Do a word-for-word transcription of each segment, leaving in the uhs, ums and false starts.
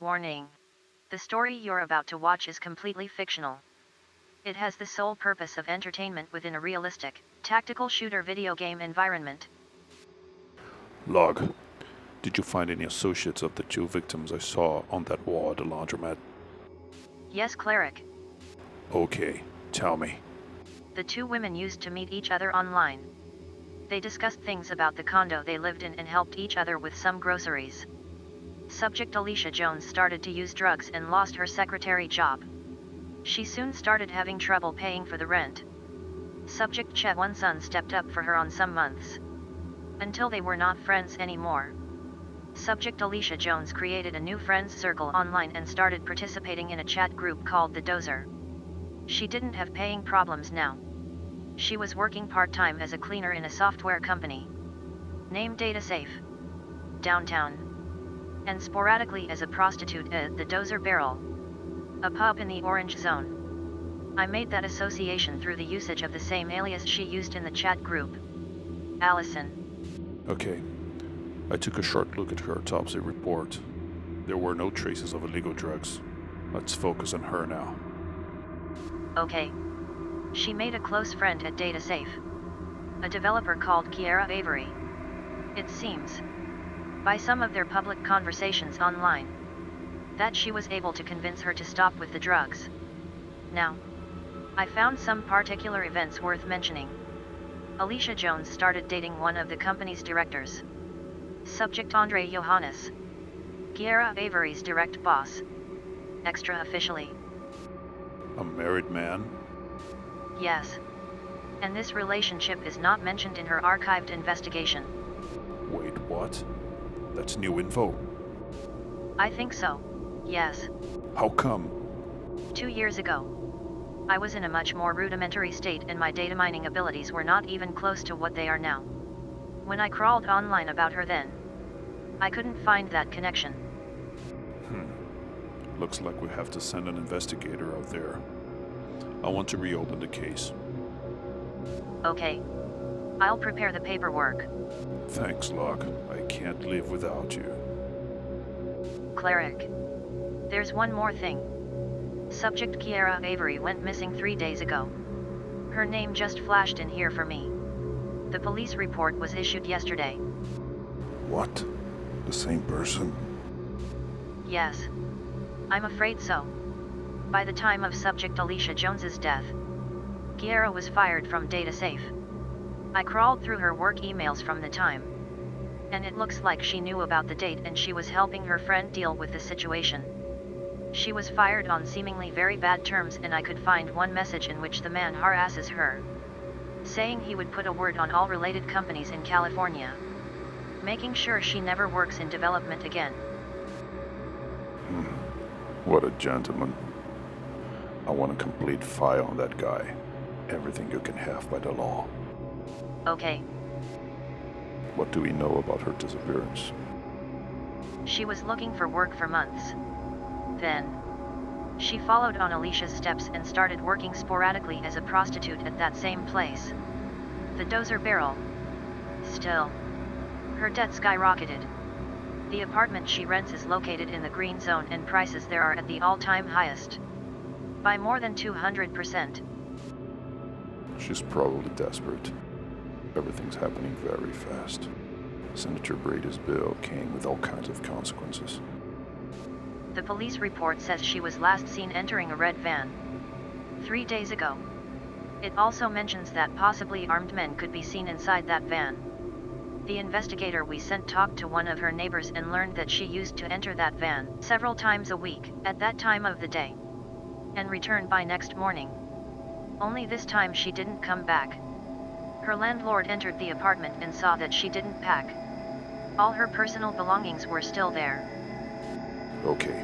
Warning. The story you're about to watch is completely fictional. It has the sole purpose of entertainment within a realistic, tactical shooter video game environment. Log. Did you find any associates of the two victims I saw on that wall at the laundromat? Yes, Cleric. Okay, tell me. The two women used to meet each other online. They discussed things about the condo they lived in and helped each other with some groceries. Subject Alicia Jones started to use drugs and lost her secretary job. She soon started having trouble paying for the rent. Subject Chet One Son stepped up for her on some months. Until they were not friends anymore. Subject Alicia Jones created a new friends circle online and started participating in a chat group called The Dozer. She didn't have paying problems now. She was working part-time as a cleaner in a software company named Data Safe, downtown, and sporadically as a prostitute at the Dozer Barrel, a pub in the Orange Zone. I made that association through the usage of the same alias she used in the chat group. Allison. Okay. I took a short look at her autopsy report. There were no traces of illegal drugs. Let's focus on her now. Okay. She made a close friend at Data Safe, a developer called Kiera Avery. It seems, by some of their public conversations online, that she was able to convince her to stop with the drugs. Now, I found some particular events worth mentioning. Alicia Jones started dating one of the company's directors. Subject Andre Johannes, Kiera Avery's direct boss. Extra officially. A married man? Yes. And this relationship is not mentioned in her archived investigation. Wait, what? That's new info. I think so, yes. How come? Two years ago, I was in a much more rudimentary state and my data mining abilities were not even close to what they are now. When I crawled online about her then, I couldn't find that connection. Hmm. Looks like we have to send an investigator out there. I want to reopen the case. Okay. I'll prepare the paperwork. Thanks, Locke. I can't live without you. Cleric. There's one more thing. Subject Kiera Avery went missing three days ago. Her name just flashed in here for me. The police report was issued yesterday. What? The same person? Yes. I'm afraid so. By the time of Subject Alicia Jones's death, Kiera was fired from Data Safe. I crawled through her work emails from the time, and it looks like she knew about the date and she was helping her friend deal with the situation. She was fired on seemingly very bad terms and I could find one message in which the man harasses her, saying he would put a word on all related companies in California, making sure she never works in development again. Hmm. What a gentleman. I want a complete file on that guy. Everything you can have by the law. Okay. What do we know about her disappearance? She was looking for work for months. Then, she followed on Alicia's steps and started working sporadically as a prostitute at that same place, the Dozer Barrel. Still, her debt skyrocketed. The apartment she rents is located in the green zone and prices there are at the all-time highest. By more than two hundred percent. She's probably desperate. Everything's happening very fast. Senator Brady's bill came with all kinds of consequences. The police report says she was last seen entering a red van three days ago. It also mentions that possibly armed men could be seen inside that van. The investigator we sent talked to one of her neighbors and learned that she used to enter that van several times a week at that time of the day and return by next morning. Only this time she didn't come back. Her landlord entered the apartment and saw that she didn't pack. All her personal belongings were still there. Okay,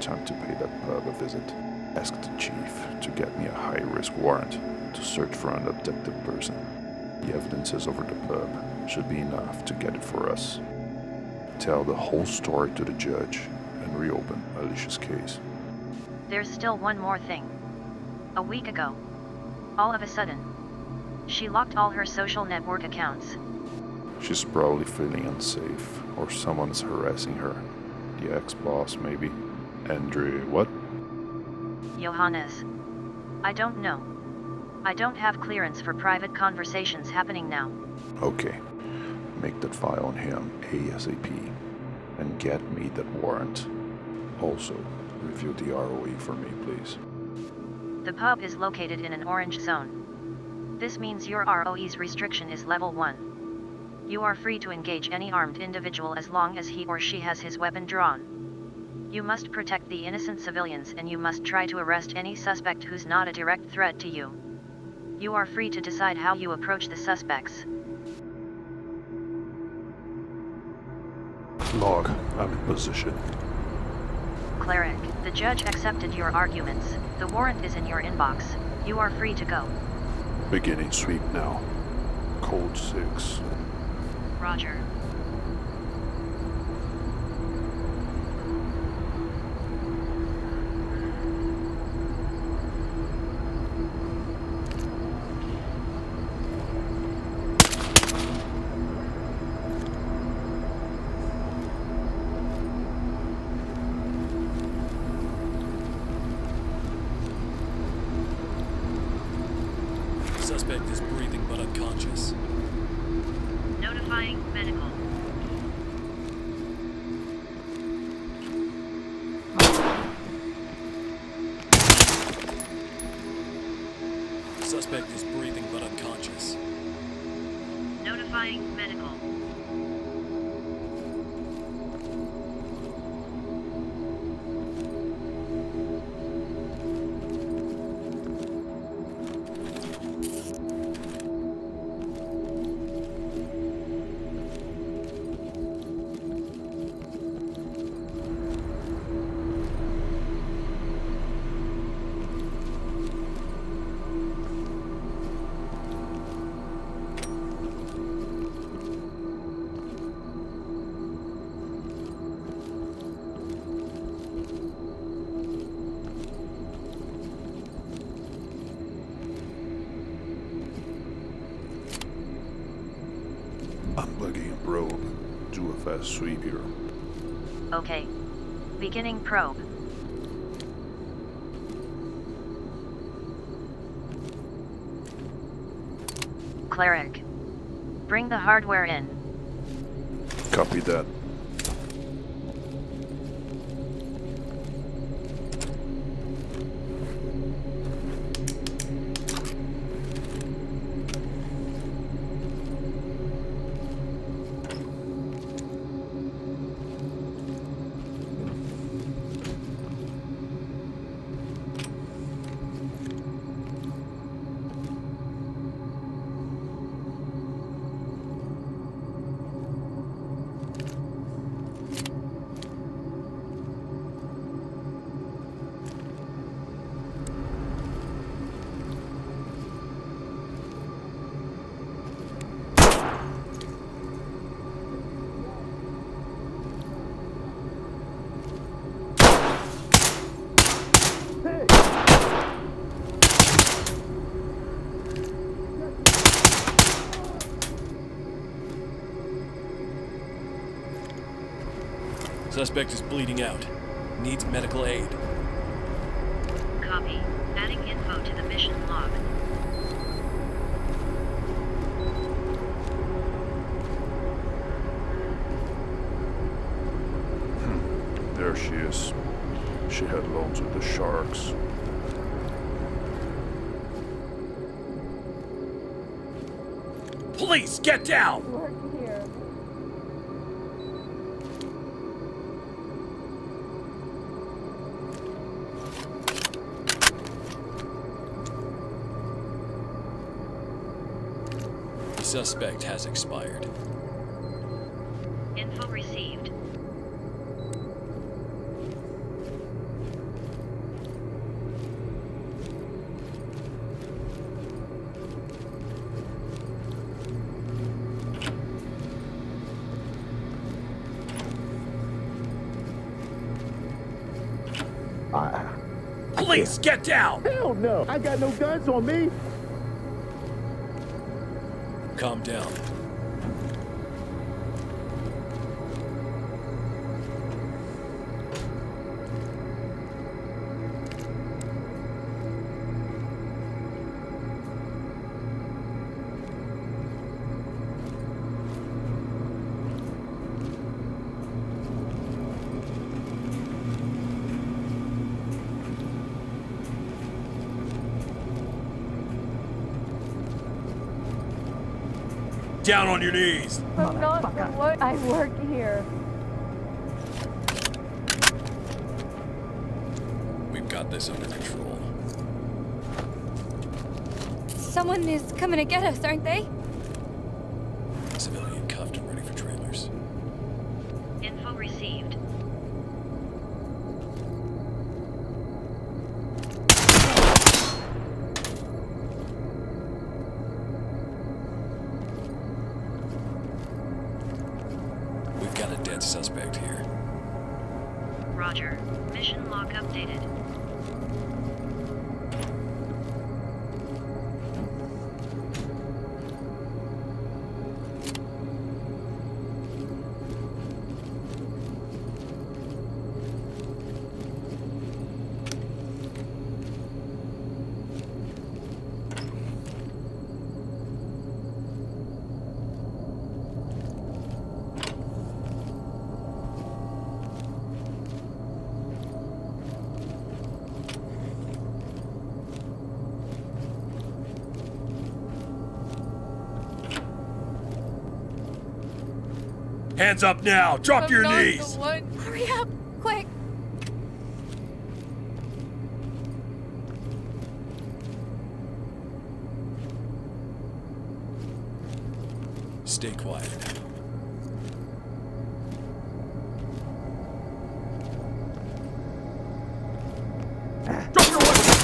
time to pay that pub a visit. Ask the chief to get me a high-risk warrant to search for an abducted person. The evidences over the pub should be enough to get it for us. Tell the whole story to the judge and reopen Alicia's case. There's still one more thing. A week ago, all of a sudden, she locked all her social network accounts. She's probably feeling unsafe, or someone is harassing her. The ex-boss, maybe. Andre what? Johannes. I don't know. I don't have clearance for private conversations happening now. Okay. Make that file on him ASAP. And get me that warrant. Also, review the R O E for me, please. The pub is located in an orange zone. This means your R O E's restriction is level one. You are free to engage any armed individual as long as he or she has his weapon drawn. You must protect the innocent civilians and you must try to arrest any suspect who's not a direct threat to you. You are free to decide how you approach the suspects. Log, I'm in position. Cleric, the judge accepted your arguments. The warrant is in your inbox. You are free to go. Beginning sweep now. Code six. Roger. Suspect is breathing but unconscious. Notifying medical. Suspect is breathing but unconscious. Notifying medical. Probe. Do a fast sweep here. Okay. Beginning probe. Cleric. Bring the hardware in. Copy that. Suspect is bleeding out. Needs medical aid. Copy. Adding info to the mission log. Hmm. There she is. She had loans with the sharks. Police, get down! Suspect has expired. Info received. Uh, Police, get down! Hell no! I got no guns on me! Calm down. down on your knees. I'm not for what I work here. We've got this under control. Someone is coming to get us, aren't they? Civilian cuffed and ready for trailers. Info received. We've got a dead suspect here. Roger. Mission log updated. Hands up now! Drop I'm your knees! Hurry up! Quick! Stay quiet. Drop your weapon!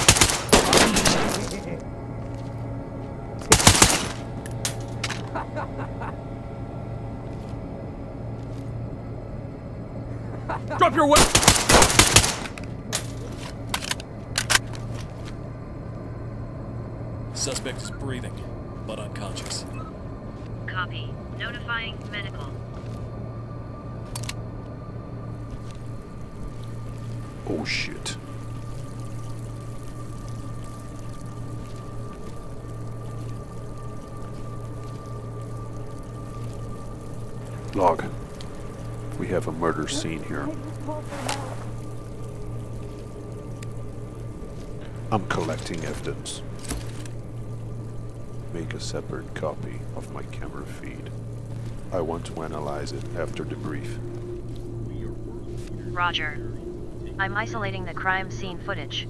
Drop your weapon! Suspect is breathing, but unconscious. Copy. Notifying medical. Oh shit. Log. We have a murder scene here. I'm collecting evidence. Make a separate copy of my camera feed. I want to analyze it after debrief. Roger. I'm isolating the crime scene footage.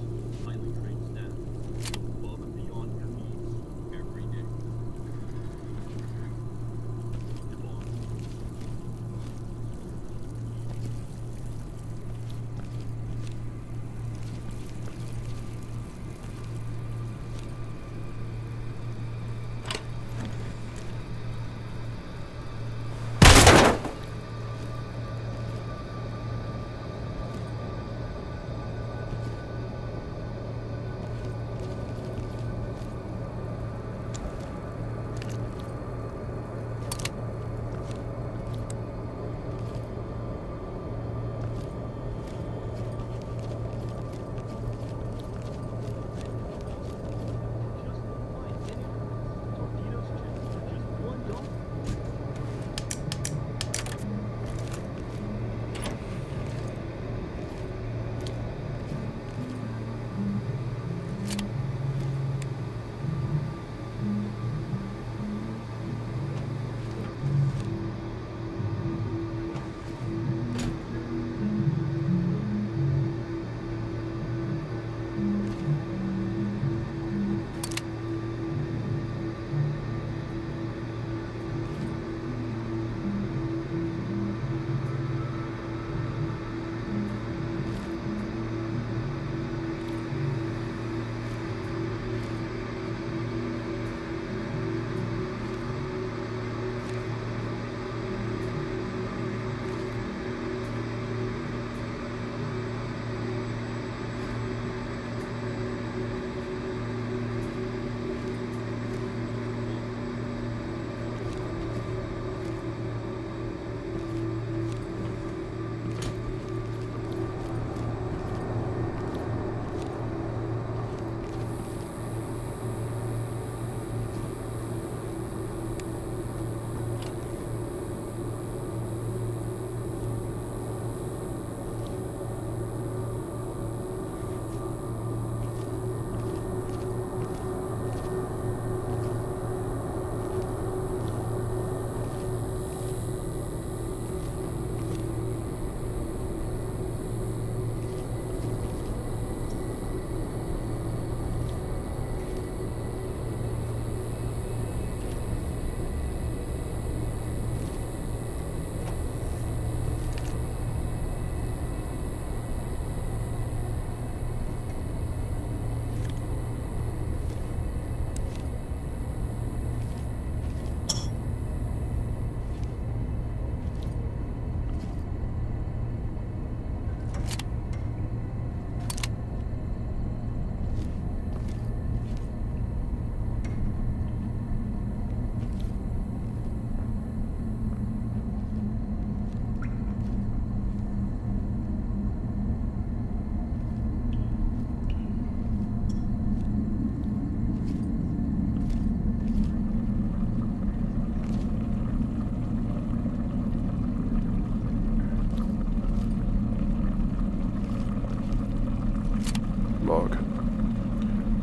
log.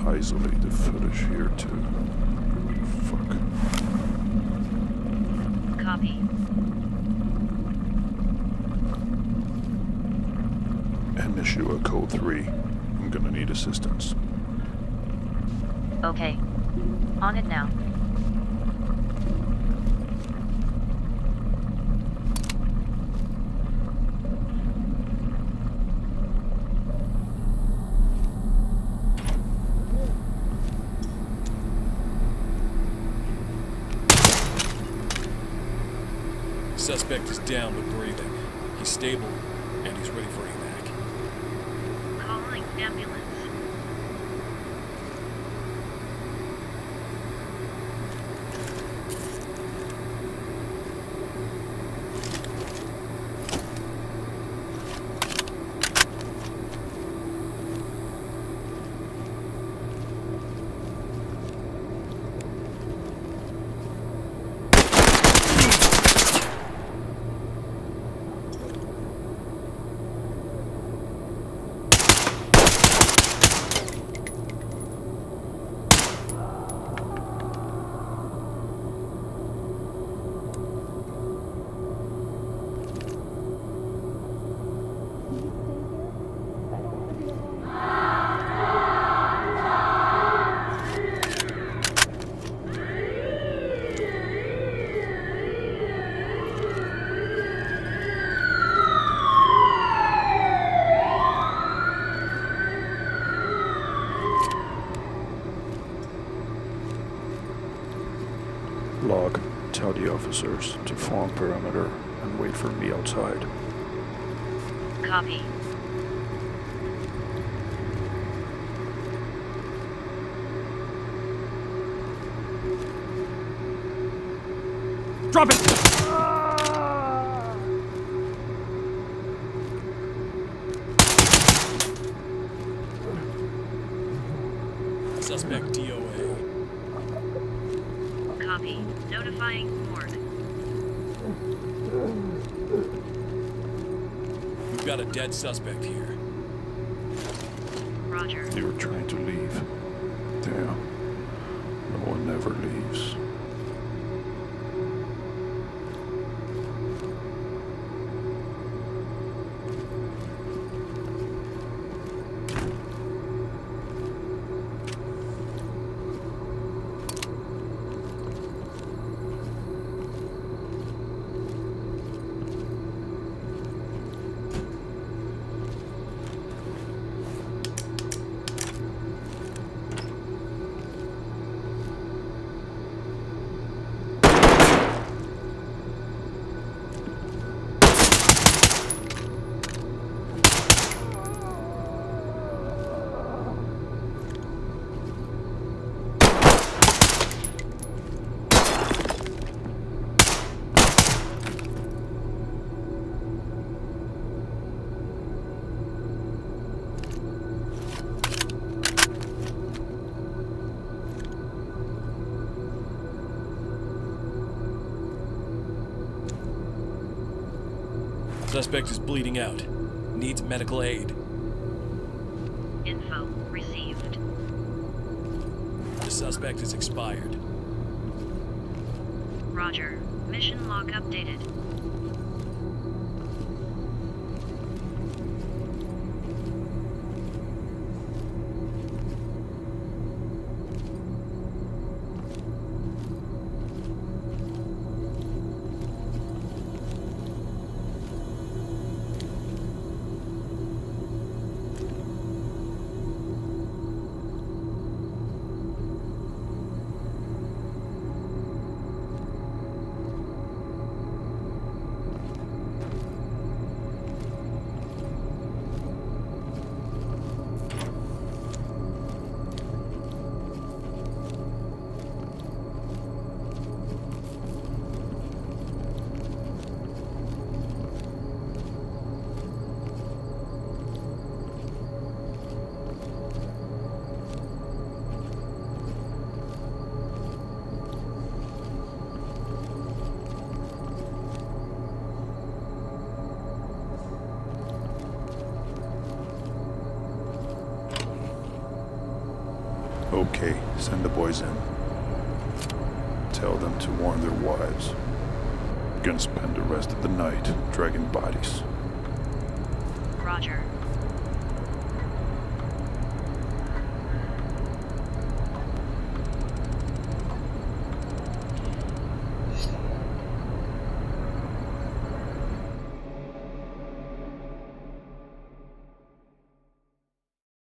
Isolate the footage here too. Fuck. Copy. And issue a code three. I'm gonna need assistance. Okay. On it now. Suspect is down but breathing. He's stable, and he's ready for evac. Calling ambulance. Log, tell the officers to form perimeter and wait for me outside. Copy. Drop it! Dead suspect here. Roger. They were trying to leave. Damn. No one ever leaves. Suspect is bleeding out. Needs medical aid. Info received. The suspect is expired. Roger. Mission log updated. Okay, send the boys in. Tell them to warn their wives. Gonna spend the rest of the night dragging bodies. Roger.